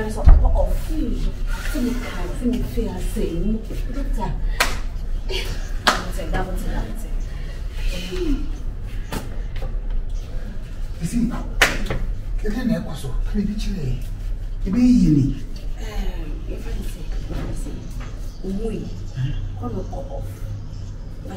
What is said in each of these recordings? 그래서 어휘 쓰니까 쓰니까 쓰니 그렇자 나보자 이승 그게 내 거소 그래 비치래 이게 이니 에 이파리세 오이 그거 거고 I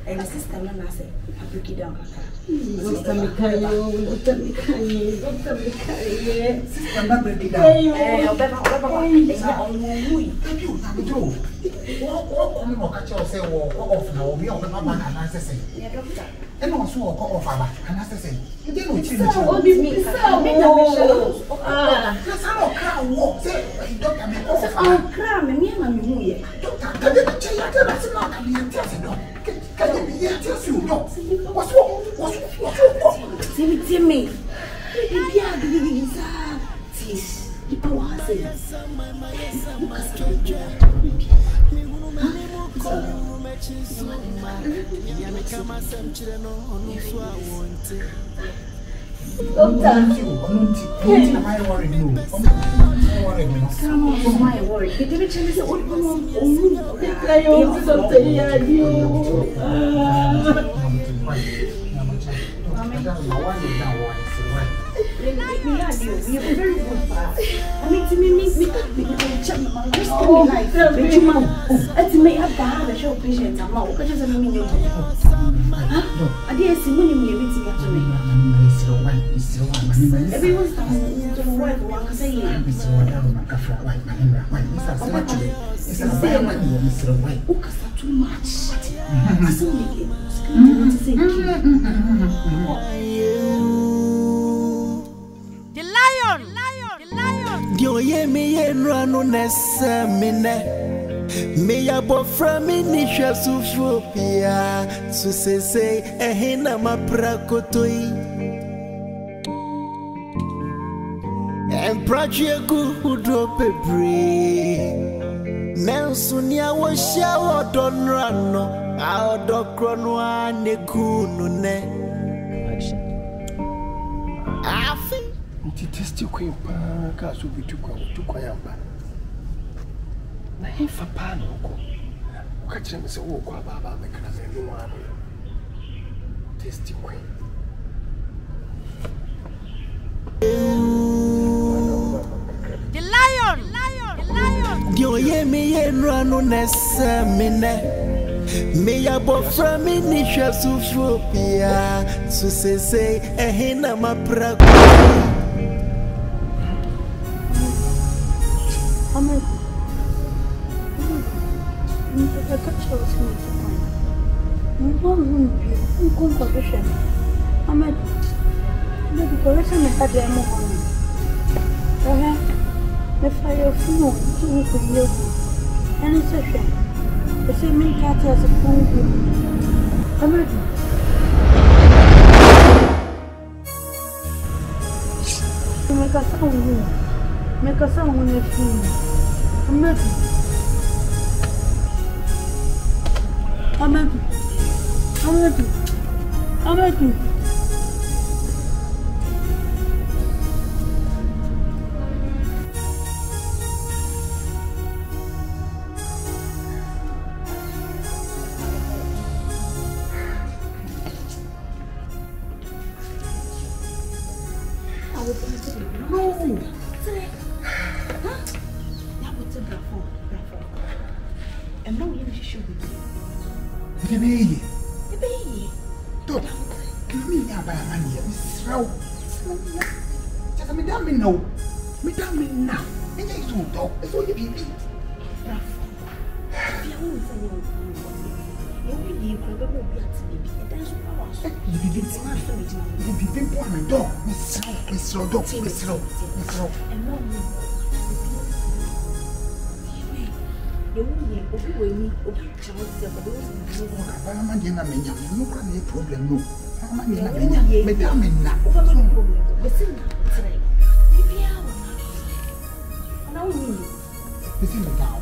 Why?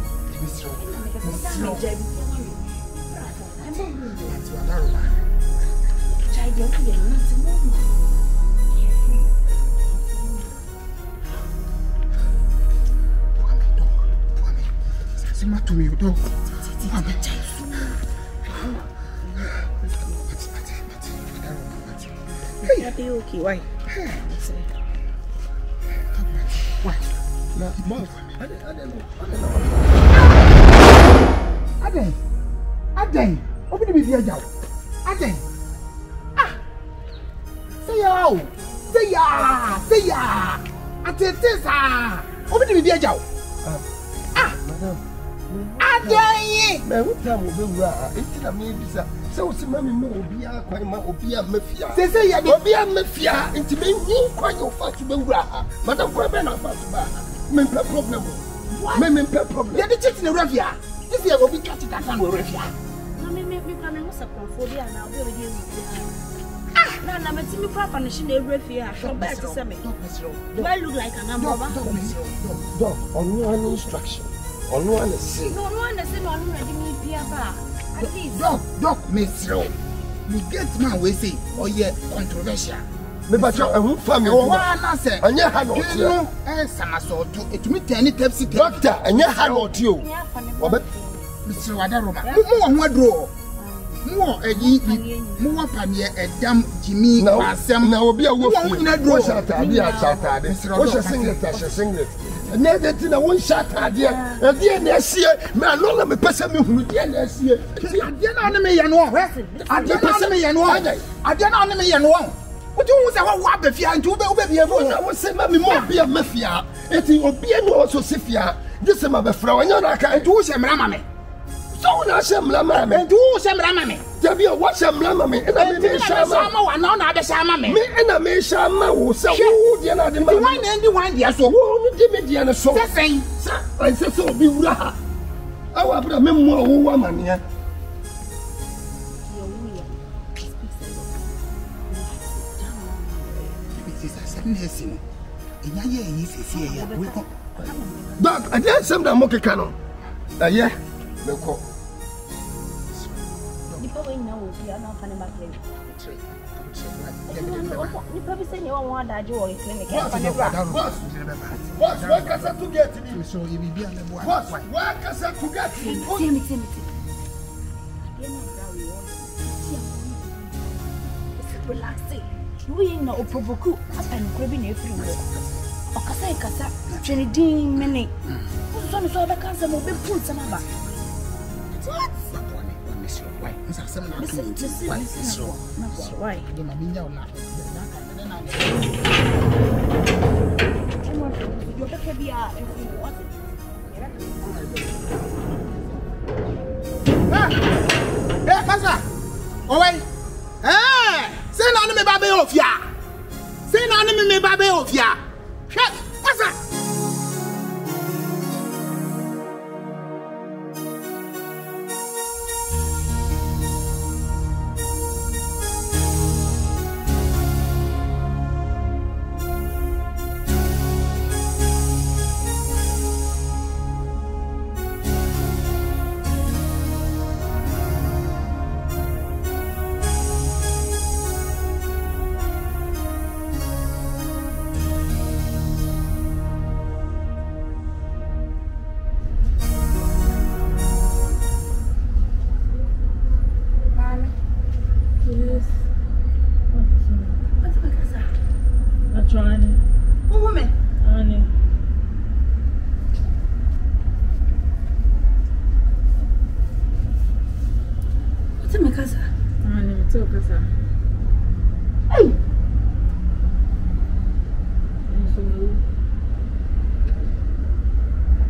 Why? No, I don't know. Open the video. Ah! Say ya! Open the video. Ah! Madam, so, Mammy, Mobia, quite my Obia Mafia. They say, I don't be a Mafia, and to me, you quite your fast Bura, Madame Quabana, Memper problem. What? Memper problem. They are the children of Ravia. This year will be cut it at Ravia. Mammy, maybe coming was a phobia now. Ah, now I'm a team of profanation, a Ravia, from back to Sammy. Do I look like an umbrella? Dog, on one instruction, on one is no one is in one ready me, Pia. Doc, Miss Rowe. You get my way, say, or yet controversial. But you're a roof family, or one answer, and you have a doctor, and you have not you. Mr. Wadaroma, more draw. More a ye, more panier, a damn Jimmy, now Sam, now be a woman in a draw shot, I'll be a shot, Mr. Rocha singlet, I shall sing it. Another I won't shut at the end next year. Man, no, I'm a person who did next year. I didn't enemy and one. What do you want to fear and do over the other? I was saying, Mammy, more be a mafia. It will be a no Sophia. This is my flower, and I can't do some ramame. So now, some ramame, and do some ramame. There be a watch and ramame, and I may shama, and none other shamame, and I may shama, who said, who the other one and the one, yes, or who did me the other so saying, sir, I said, so be raha. I will put a memoir woman here. But I did some monkey cannon. Yeah, the cook. You probably say you don't want that you are clinic. What can I do get me? So you be on the board. What can I do get me? Relaxing. We know Opoboku up and grabbing everywhere. Okasakasa, Jenny Dean, many. Who's on the other cancer will be put some of us. What? Why? Listen to this. Why? Don't I mean now? You're better be out if you want it. Hey, Pasa! Oh, wait! Hey! Send on me, Baby of ya! Send on me, Baby of ya! Shut Pasa!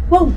Whoa!